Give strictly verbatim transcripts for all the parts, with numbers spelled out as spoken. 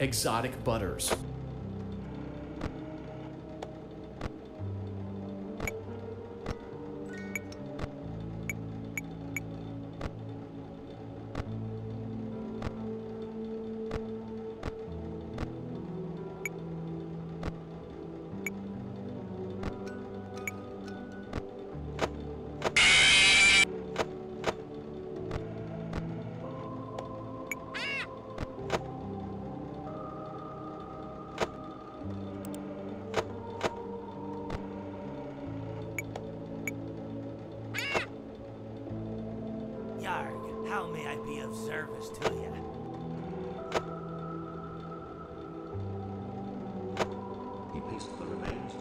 exotic butters. How may I be of service to you? He placed the remains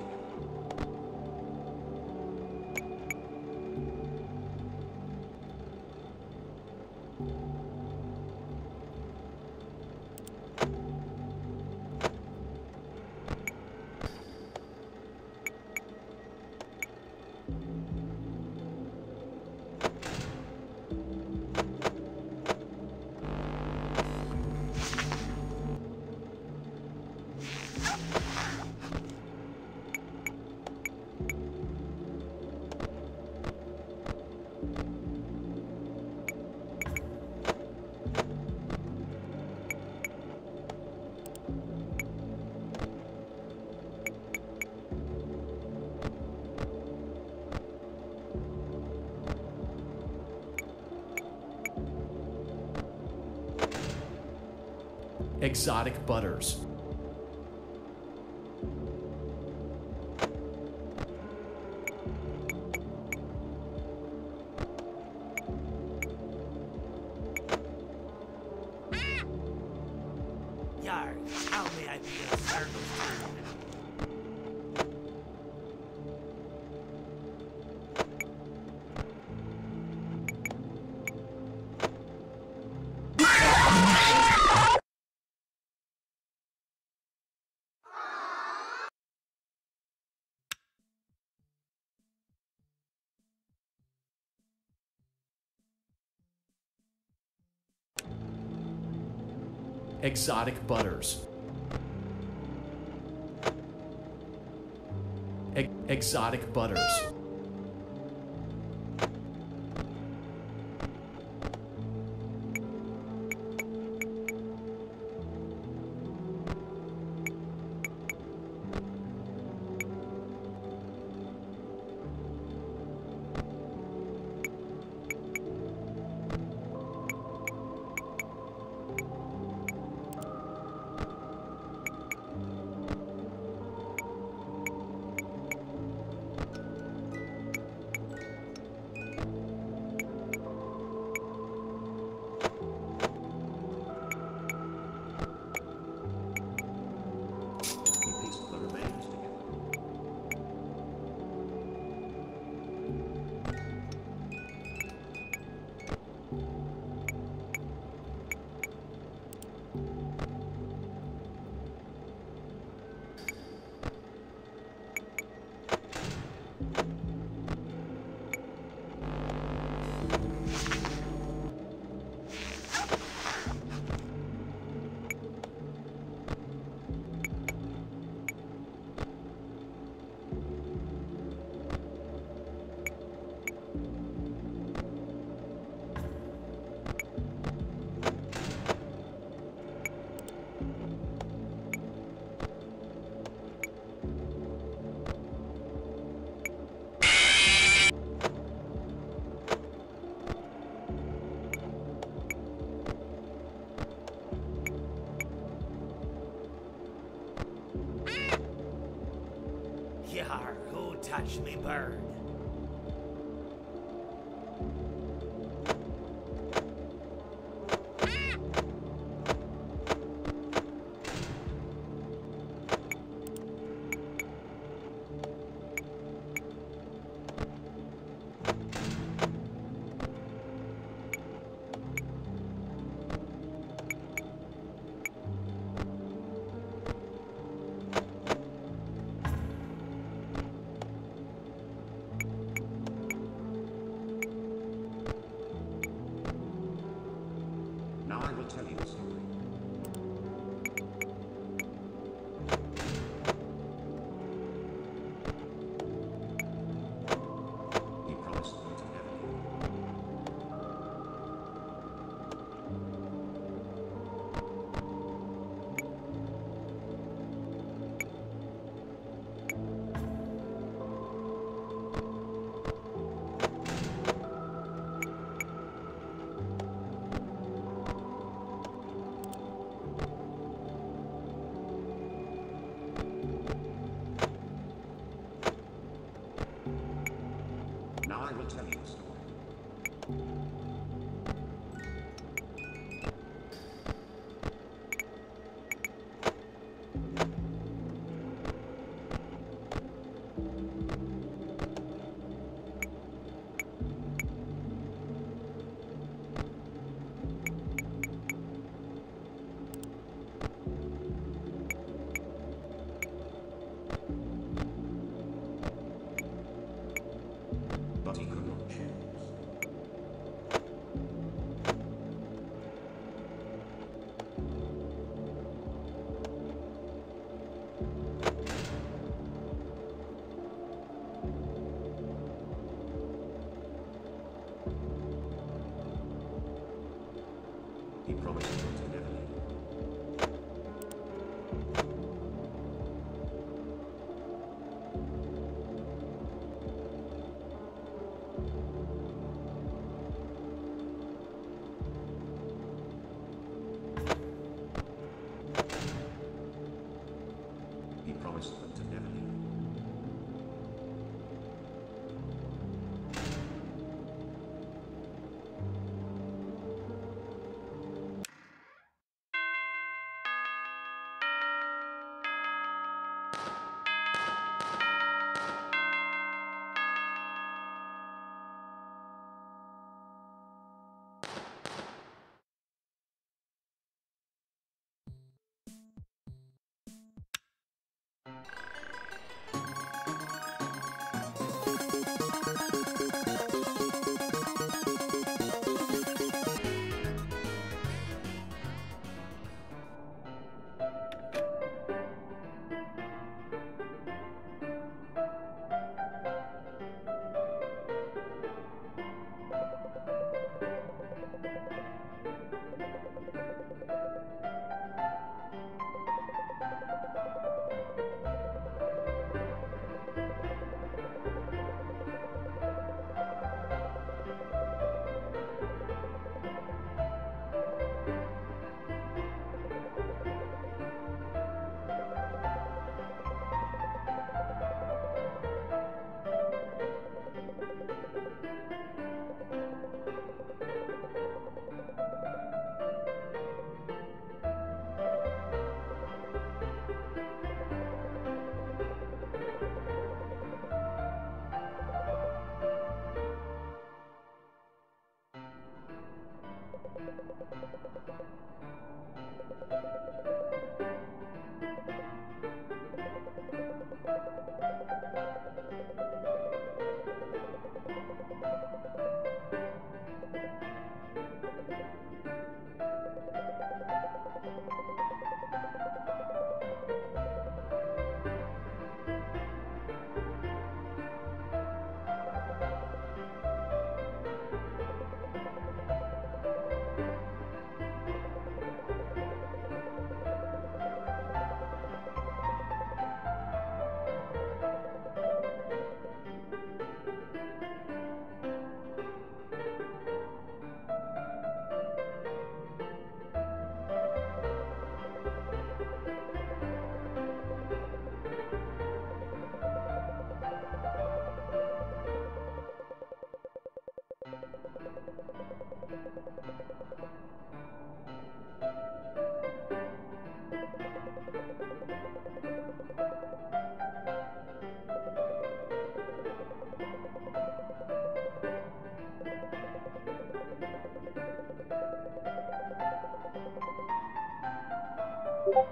exotic butters. Yarg, how may I be of service? Exotic butters. E- exotic butters. Yar, who touched me bird? Now I will tell you a story.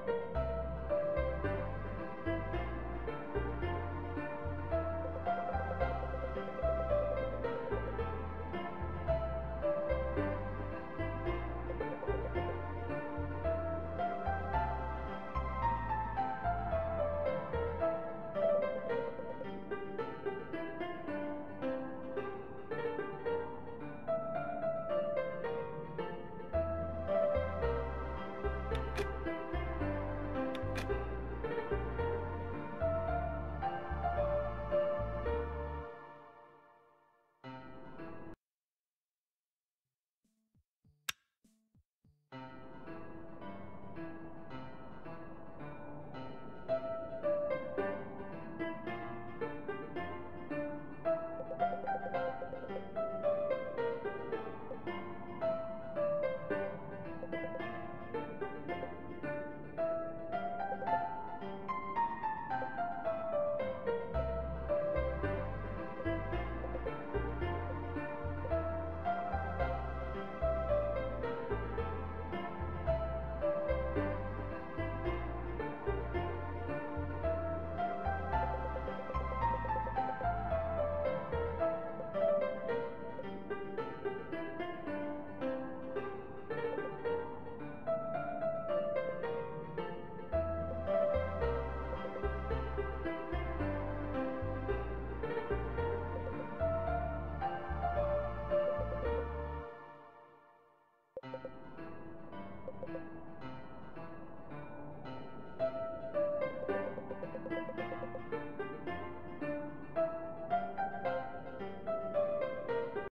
You